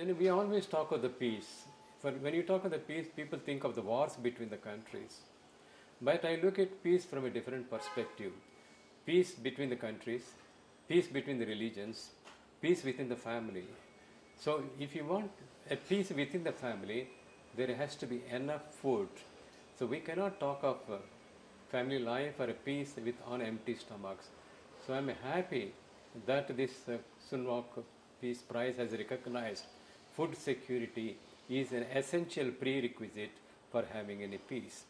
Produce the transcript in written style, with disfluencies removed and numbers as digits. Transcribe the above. And we always talk of the peace. When you talk of the peace, people think of the wars between the countries. But I look at peace from a different perspective. Peace between the countries, peace between the religions, peace within the family. So if you want a peace within the family, there has to be enough food. So we cannot talk of family life or a peace on empty stomachs. So I'm happy that this Sunhak Peace Prize has recognized food security is an essential prerequisite for having any peace.